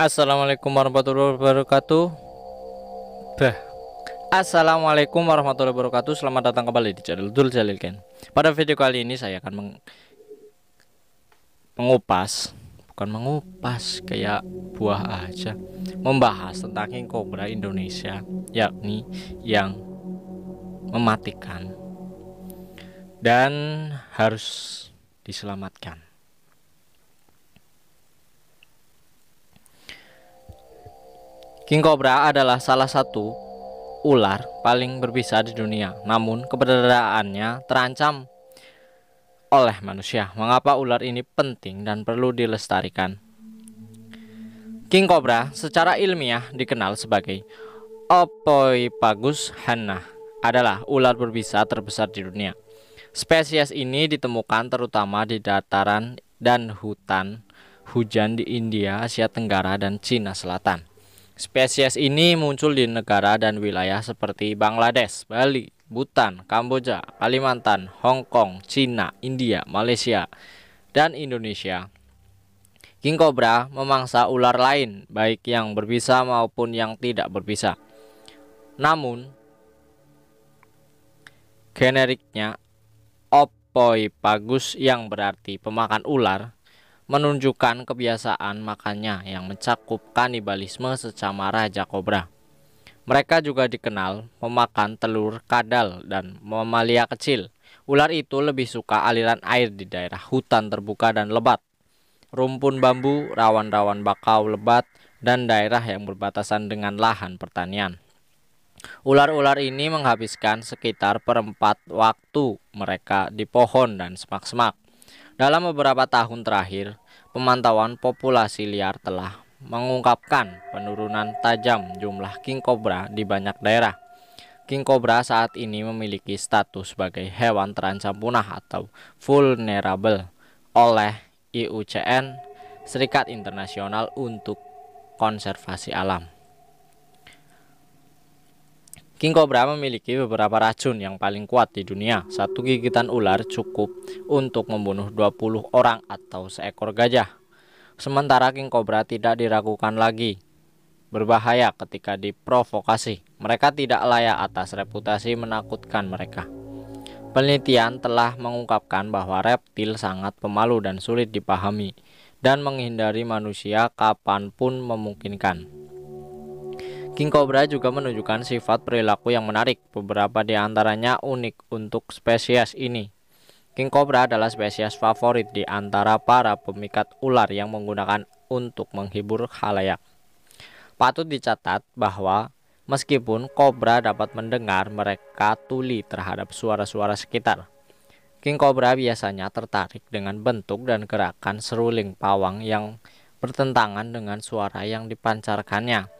Assalamualaikum warahmatullahi wabarakatuh. Assalamualaikum warahmatullahi wabarakatuh. Selamat datang kembali di channel Dul Jalilken. Pada video kali ini saya akan mengupas kayak buah aja, membahas tentang king cobra Indonesia, yakni yang mematikan dan harus diselamatkan. King cobra adalah salah satu ular paling berbisa di dunia, namun keberadaannya terancam oleh manusia. Mengapa ular ini penting dan perlu dilestarikan? King cobra secara ilmiah dikenal sebagai Ophiophagus hannah, adalah ular berbisa terbesar di dunia. Spesies ini ditemukan terutama di dataran dan hutan hujan di India, Asia Tenggara, dan Cina Selatan. Spesies ini muncul di negara dan wilayah seperti Bangladesh, Bali, Bhutan, Kamboja, Kalimantan, Hong Kong, Cina, India, Malaysia, dan Indonesia. King cobra memangsa ular lain, baik yang berbisa maupun yang tidak berbisa. Namun, generiknya Ophiophagus yang berarti pemakan ular, menunjukkan kebiasaan makannya yang mencakup kanibalisme sesama raja kobra. Mereka juga dikenal memakan telur kadal dan mamalia kecil. Ular itu lebih suka aliran air di daerah hutan terbuka dan lebat, rumpun bambu, rawan-rawan bakau lebat, dan daerah yang berbatasan dengan lahan pertanian. Ular-ular ini menghabiskan sekitar perempat waktu mereka di pohon dan semak-semak. Dalam beberapa tahun terakhir, pemantauan populasi liar telah mengungkapkan penurunan tajam jumlah king cobra di banyak daerah. King cobra saat ini memiliki status sebagai hewan terancam punah atau vulnerable oleh IUCN, Serikat Internasional untuk Konservasi Alam. King cobra memiliki beberapa racun yang paling kuat di dunia. Satu gigitan ular cukup untuk membunuh 20 orang atau seekor gajah. Sementara king cobra tidak diragukan lagi berbahaya ketika diprovokasi. Mereka tidak layak atas reputasi menakutkan mereka. Penelitian telah mengungkapkan bahwa reptil sangat pemalu dan sulit dipahami, dan menghindari manusia kapanpun memungkinkan. King cobra juga menunjukkan sifat perilaku yang menarik. Beberapa di antaranya unik untuk spesies ini. King cobra adalah spesies favorit di antara para pemikat ular yang menggunakan untuk menghibur khalayak. Patut dicatat bahwa meskipun kobra dapat mendengar, mereka tuli terhadap suara-suara sekitar. King cobra biasanya tertarik dengan bentuk dan gerakan seruling pawang yang bertentangan dengan suara yang dipancarkannya.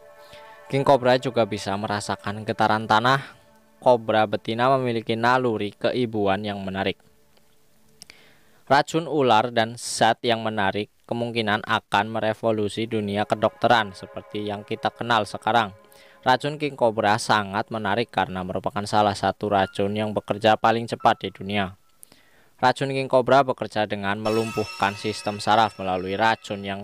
King cobra juga bisa merasakan getaran tanah. Kobra betina memiliki naluri keibuan yang menarik. Racun ular dan zat yang menarik kemungkinan akan merevolusi dunia kedokteran seperti yang kita kenal sekarang. Racun king cobra sangat menarik karena merupakan salah satu racun yang bekerja paling cepat di dunia. Racun king cobra bekerja dengan melumpuhkan sistem saraf melalui racun yang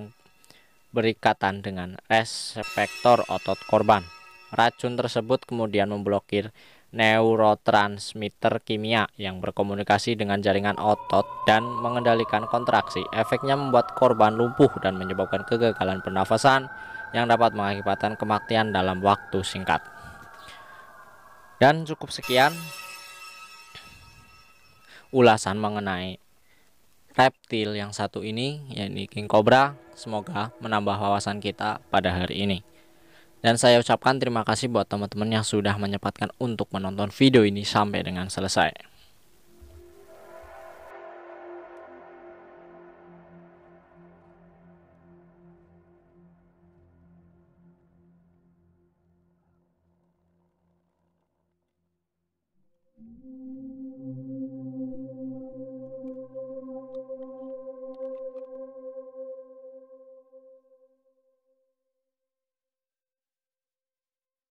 berikatan dengan reseptor otot korban. Racun tersebut kemudian memblokir neurotransmitter kimia yang berkomunikasi dengan jaringan otot dan mengendalikan kontraksi. Efeknya membuat korban lumpuh dan menyebabkan kegagalan pernafasan yang dapat mengakibatkan kematian dalam waktu singkat. Dan cukup sekian ulasan mengenai reptil yang satu ini, yaitu king cobra. Semoga menambah wawasan kita pada hari ini. Dan saya ucapkan terima kasih buat teman-teman yang sudah menyempatkan untuk menonton video ini sampai dengan selesai.